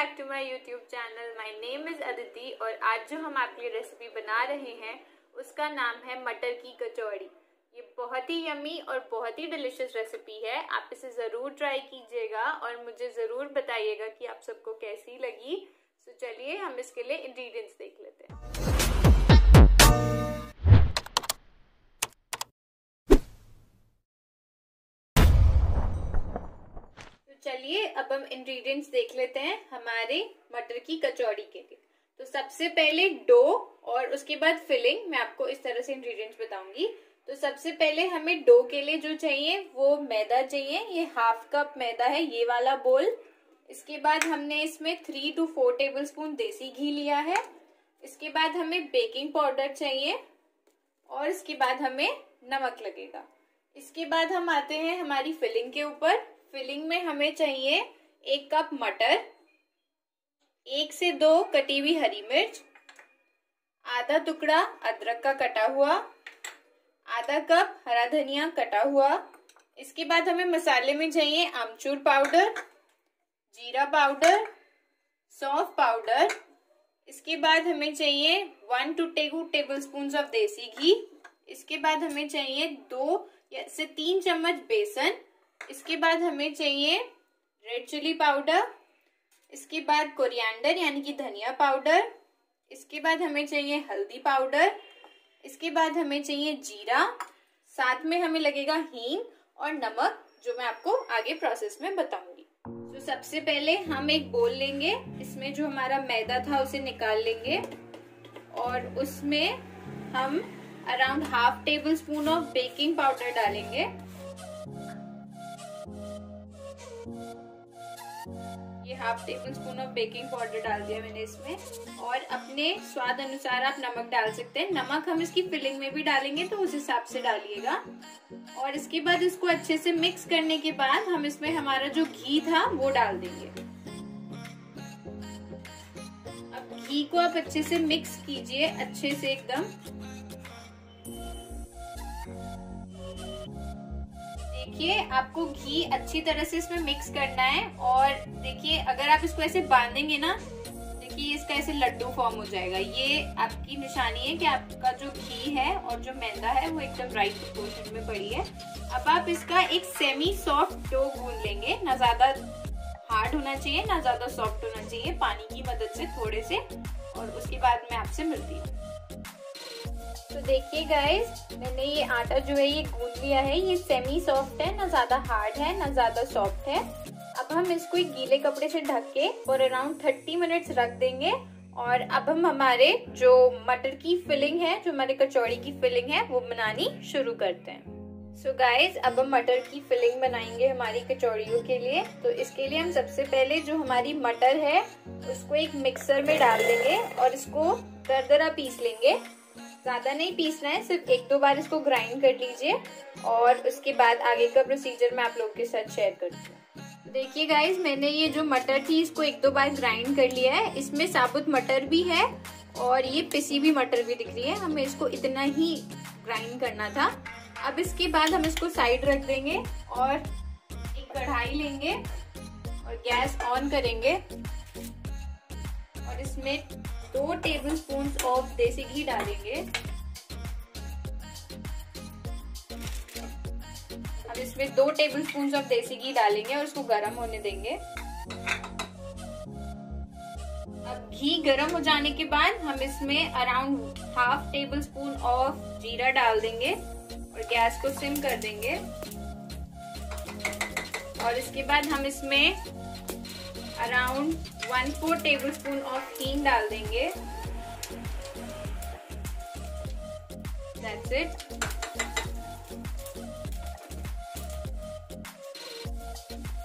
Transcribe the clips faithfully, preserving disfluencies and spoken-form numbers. Back to my YouTube channel. My name is Aditi और आज जो हम आपके लिए रेसिपी बना रहे हैं उसका नाम है मटर की कचौड़ी। ये बहुत ही यमी और बहुत ही डिलिशियस रेसिपी है। आप इसे ज़रूर ट्राई कीजिएगा और मुझे ज़रूर बताइएगा कि आप सबको कैसी लगी। तो चलिए हम इसके लिए इंग्रेडिएंट्स देख लेते हैं। चलिए अब हम इंग्रेडिएंट्स देख लेते हैं हमारे मटर की कचौड़ी के लिए। तो सबसे पहले डो और उसके बाद फिलिंग, मैं आपको इस तरह से इंग्रेडिएंट्स बताऊंगी। तो सबसे पहले हमें डो के लिए जो चाहिए वो मैदा चाहिए। ये हाफ कप मैदा है, ये वाला बोल। इसके बाद हमने इसमें three two four tablespoon देसी घी लिया है। इसके बाद हमें बेकिंग पाउडर चाहिए और इसके बाद हमें नमक लगेगा। इसके बाद हम आते हैं हमारी फिलिंग के ऊपर। फिलिंग में हमें चाहिए एक कप मटर, एक से दो कटी हुई हरी मिर्च, आधा टुकड़ा अदरक का कटा हुआ, आधा कप हरा धनिया कटा हुआ। इसके बाद हमें मसाले में चाहिए आमचूर पाउडर, जीरा पाउडर, सौंफ पाउडर। इसके बाद हमें चाहिए one to two tablespoon of देसी घी। इसके बाद हमें चाहिए दो से तीन चम्मच बेसन। इसके बाद हमें चाहिए रेड चिली पाउडर। इसके बाद कोरिएंडर यानी कि धनिया पाउडर। इसके बाद हमें चाहिए हल्दी पाउडर। इसके बाद हमें चाहिए जीरा, साथ में हमें लगेगा हींग और नमक, जो मैं आपको आगे प्रोसेस में बताऊंगी। तो सबसे पहले हम एक बोल लेंगे, इसमें जो हमारा मैदा था उसे निकाल लेंगे और उसमें हम around half tablespoon of baking powder डालेंगे। ये half tablespoon of baking powder डाल दिया मैंने इसमें, और अपने स्वाद अनुसार आप नमक डाल सकते हैं। नमक हम इसकी फिलिंग में भी डालेंगे तो उस हिसाब से डालिएगा। और इसके बाद इसको अच्छे से मिक्स करने के बाद हम इसमें हमारा जो घी था वो डाल देंगे। अब घी को आप अच्छे से मिक्स कीजिए, अच्छे से एकदम। देखिए आपको घी अच्छी तरह से इसमें मिक्स करना है। और देखिए अगर आप इसको ऐसे बांधेंगे ना, देखिए इसका ऐसे लड्डू फॉर्म हो जाएगा। ये आपकी निशानी है कि आपका जो घी है और जो मैदा है वो एकदम राइट प्रोपोर्शन में पड़ी है। अब आप इसका एक सेमी सॉफ्ट डो गूंद लेंगे, ना ज्यादा हार्ड होना चाहिए ना ज्यादा सॉफ्ट होना चाहिए, पानी की मदद से थोड़े से। और उसके बाद मैं आपसे मिलती हूँ। तो देखिए गाइस, मैंने ये आटा जो है ये गूंद लिया है। ये सेमी सॉफ्ट है, ना ज़्यादा हार्ड है ना ज़्यादा सॉफ्ट है। अब हम इसको एक गीले कपड़े से ढक के और अराउंड थर्टी मिनट्स रख देंगे। और अब हम हमारे जो मटर की फिलिंग है, जो हमारे कचौड़ी की फिलिंग है, वो बनानी शुरू करते हैं। सो गाइस, अब हम मटर की फिलिंग बनाएंगे हमारी कचौड़ियों के लिए। तो इसके लिए हम सबसे पहले जो हमारी मटर है उसको एक मिक्सर में डाल देंगे और इसको दरदरा पीस लेंगे। ज़्यादा नहीं पीसना है, सिर्फ एक दो बार इसको ग्राइंड कर लीजिए और उसके बाद आगे का प्रोसीजर मैं आप लोगों के साथ शेयर करती हूँ। देखिए गाइस, मैंने ये जो मटर थी इसको एक दो बार ग्राइंड कर लिया है। इसमें साबुत मटर भी है और ये पिसी हुई मटर भी दिख रही है। हमें इसको इतना ही ग्राइंड करना था। अब इसके बाद हम इसको साइड रख देंगे और एक कढ़ाई लेंगे और गैस ऑन करेंगे और इसमें दो टेबल स्पून ऑफ देसी घी डालेंगे। अब इसमें दो टेबल स्पून ऑफ देसी घी डालेंगे और उसको गर्म होने देंगे। अब घी गर्म हो जाने के बाद हम इसमें around half tablespoon of जीरा डाल देंगे और गैस को सिम कर देंगे। और इसके बाद हम इसमें around one four tablespoon of हींग डाल देंगे। That's it.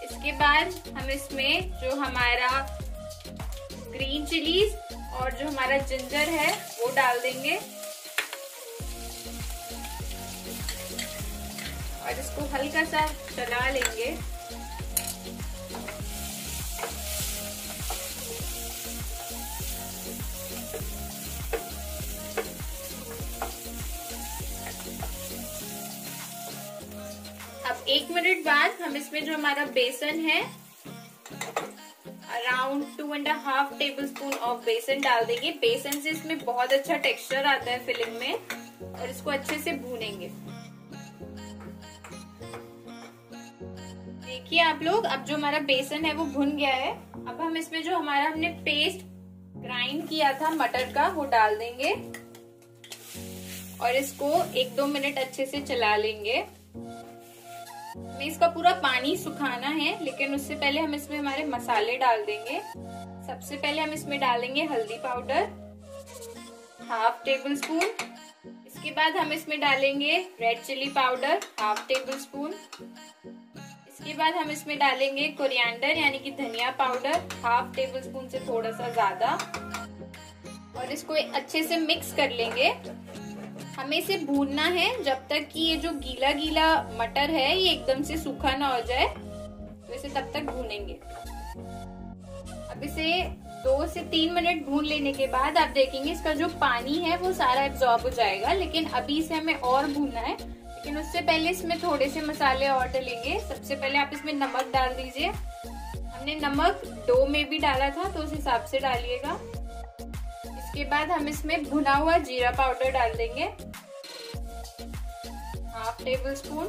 इसके बाद हम इसमें जो हमारा ग्रीन चिलीज और जो हमारा जिंजर है वो डाल देंगे और इसको हल्का सा चला लेंगे। अब एक मिनट बाद हम इसमें जो हमारा बेसन है around two and half tablespoon of बेसन डाल देंगे। बेसन से इसमें बहुत अच्छा टेक्सचर आता है फिलिंग में, और इसको अच्छे से भूनेंगे। देखिए आप लोग, अब जो हमारा बेसन है वो भुन गया है। अब हम इसमें जो हमारा हमने पेस्ट ग्राइंड किया था मटर का, वो डाल देंगे और इसको एक दो मिनट अच्छे से चला लेंगे। हमें इसका पूरा पानी सुखाना है, लेकिन उससे पहले हम इसमें हमारे मसाले डाल देंगे। सबसे पहले हम इसमें डालेंगे हल्दी पाउडर हाफ टेबल स्पून। इसके बाद हम इसमें डालेंगे red chilli powder half tablespoon. इसके बाद हम इसमें डालेंगे कोरिएंडर यानी कि धनिया पाउडर हाफ टेबल स्पून से थोड़ा सा ज्यादा, और इसको अच्छे से मिक्स कर लेंगे। हमें इसे भूनना है जब तक कि ये जो गीला गीला मटर है ये एकदम से सूखा ना हो जाए, तो इसे तब तक भूनेंगे। अब इसे दो से तीन मिनट भून लेने के बाद आप देखेंगे इसका जो पानी है वो सारा एब्जॉर्ब हो जाएगा। लेकिन अभी इसे हमें और भूनना है, लेकिन उससे पहले इसमें थोड़े से मसाले और डालेंगे। सबसे पहले आप इसमें नमक डाल दीजिए। हमने नमक दो में भी डाला था, तो उस हिसाब से डालिएगा। के बाद हम इसमें भुना हुआ जीरा पाउडर डाल देंगे हाफ टेबल स्पून।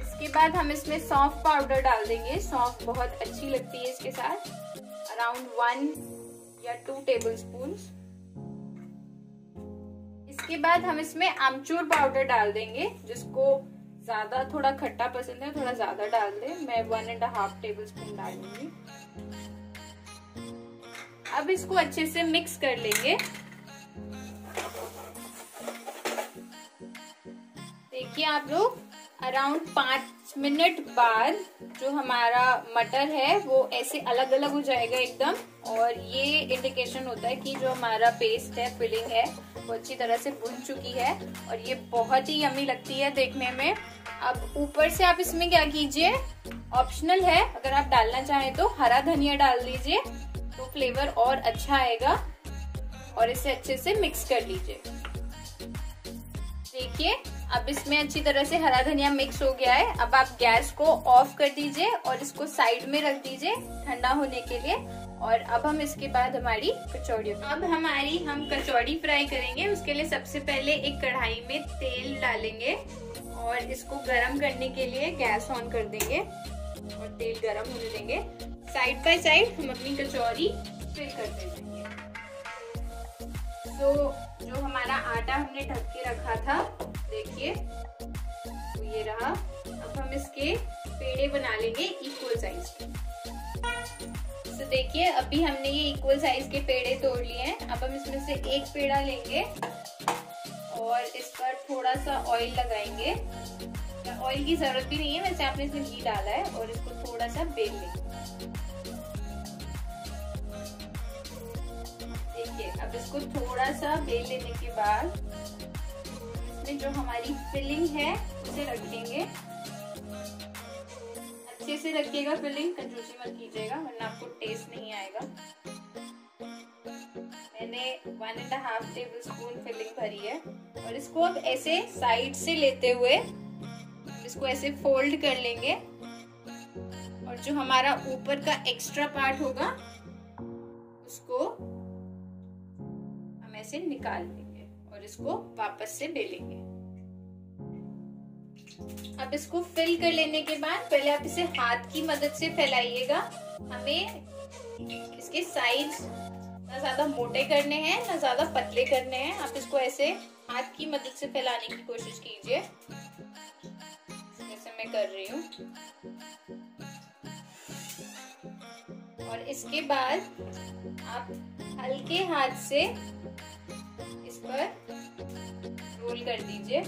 इसके बाद हम इसमें सौंफ पाउडर डाल देंगे। सौंफ बहुत अच्छी लगती है इसके साथ, अराउंड वन या टू टेबल स्पून। इसके बाद हम इसमें आमचूर पाउडर डाल देंगे। जिसको ज्यादा थोड़ा खट्टा पसंद है थोड़ा ज्यादा डाल दे, मैं one and half tablespoon डाल दूंगी। अब इसको अच्छे से मिक्स कर लेंगे। देखिए आप लोग, अराउंड पांच मिनट बाद जो हमारा मटर है वो ऐसे अलग अलग हो जाएगा एकदम, और ये इंडिकेशन होता है कि जो हमारा पेस्ट है, फिलिंग है, वो अच्छी तरह से भुन चुकी है। और ये बहुत ही यम्मी लगती है देखने में। अब ऊपर से आप इसमें क्या कीजिए, ऑप्शनल है, अगर आप डालना चाहें तो हरा धनिया डाल दीजिए, तो फ्लेवर और अच्छा आएगा। और इसे अच्छे से मिक्स कर लीजिए। देखिए अब इसमें अच्छी तरह से हरा धनिया मिक्स हो गया है। अब आप गैस को ऑफ कर दीजिए और इसको साइड में रख दीजिए ठंडा होने के लिए। और अब हम इसके बाद हमारी कचौड़ी अब हमारी हम कचौड़ी फ्राई करेंगे। उसके लिए सबसे पहले एक कढ़ाई में तेल डालेंगे और इसको गर्म करने के लिए गैस ऑन कर देंगे और तेल गर्म होने देंगे। साइड बाय साइड हम अपनी कचौरी फिल कर देंगे। तो so, जो हमारा आटा हमने ढक के रखा था, देखिए तो ये रहा। अब हम इसके पेड़े बना लेंगे इक्वल साइज के। तो so, देखिए अभी हमने ये इक्वल साइज के पेड़े तोड़ लिए हैं। अब हम इसमें से एक पेड़ा लेंगे और इस पर थोड़ा सा ऑयल लगाएंगे। ऑयल की जरूरत भी नहीं है, वैसे आपने इसमें घी डाला है। और इसको थोड़ा सा बेल लेंगे। देखिए अब इसको थोड़ा सा बेल लेने के बाद इसमें जो हमारी फिलिंग है उसे रखेंगे। अच्छे से रखिएगा फिलिंग, कंजूसी मत कीजिएगा वरना आपको टेस्ट नहीं आएगा। मैंने one and half tablespoon filling भरी है। और इसको अब ऐसे साइड से लेते हुए इसको ऐसे फोल्ड कर लेंगे। और जो हमारा ऊपर का एक्स्ट्रा पार्ट होगा उसको हम ऐसे निकाल लेंगे और इसको वापस से बेलेंगे। अब इसको फिल कर लेने के बाद पहले आप इसे हाथ की मदद से फैलाइएगा। हमें इसके साइज ना ज्यादा मोटे करने हैं ना ज्यादा पतले करने हैं। आप इसको ऐसे हाथ की मदद से फैलाने की कोशिश कीजिए, मैं कर रही हूँ। और इसके बाद आप हल्के हाथ से इस पर रोल कर दीजिए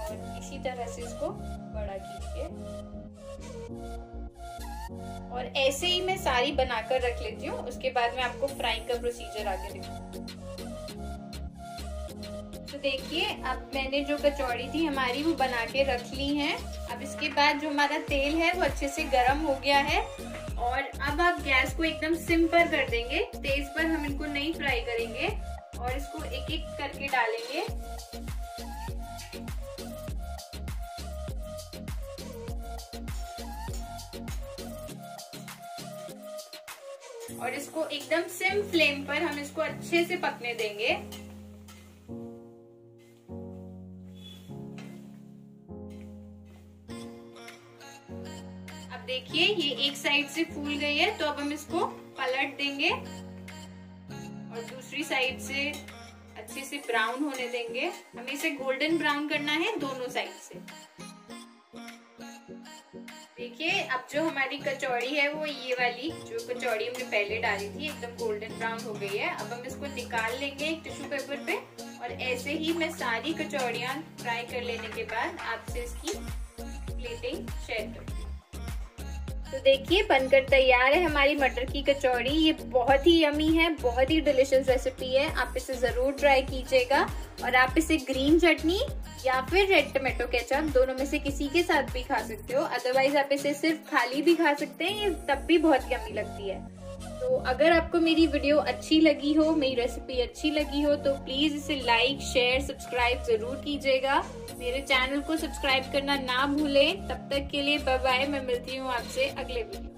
और इसी तरह से इसको बड़ा कीजिए। और ऐसे ही मैं सारी बनाकर रख लेती हूँ। उसके बाद मैं आपको फ्राइंग का प्रोसीजर आगे दिखाऊंगी। तो देखिए अब मैंने जो कचौड़ी थी हमारी वो बना के रख ली है। अब इसके बाद जो हमारा तेल है वो अच्छे से गर्म हो गया है। और अब आप गैस को एकदम सिम पर कर देंगे, तेज पर हम इनको नहीं फ्राई करेंगे। और इसको एक एक करके डालेंगे। और इसको एकदम सिम फ्लेम पर हम इसको अच्छे से पकने देंगे। अब देखिए ये एक साइड से फूल गई है, तो अब हम इसको पलट देंगे और दूसरी साइड से अच्छे से ब्राउन होने देंगे। हमें इसे गोल्डन ब्राउन करना है दोनों साइड से। देखिए अब जो हमारी कचौड़ी है वो ये वाली जो कचौड़ी हमने पहले डाली थी एकदम गोल्डन ब्राउन हो गई है। अब हम इसको निकाल लेंगे एक टिश्यू पेपर पे और ऐसे ही मैं सारी कचौड़ियाँ फ्राई कर लेने के बाद आपसे इसकी प्लेटिंग शेयर करूँगी। तो देखिए बनकर तैयार है हमारी मटर की कचौड़ी। ये बहुत ही यमी है, बहुत ही डिलीशियस रेसिपी है। आप इसे ज़रूर ट्राई कीजिएगा और आप इसे ग्रीन चटनी या फिर रेड टमेटो केचप दोनों में से किसी के साथ भी खा सकते हो। अदरवाइज आप इसे सिर्फ खाली भी खा सकते हैं, ये तब भी बहुत यमी लगती है। तो अगर आपको मेरी वीडियो अच्छी लगी हो, मेरी रेसिपी अच्छी लगी हो, तो प्लीज़ इसे लाइक शेयर सब्सक्राइब ज़रूर कीजिएगा। मेरे चैनल को सब्सक्राइब करना ना भूलें। तब तक के लिए बाय बाय। मैं मिलती हूँ आपसे अगले वीडियो।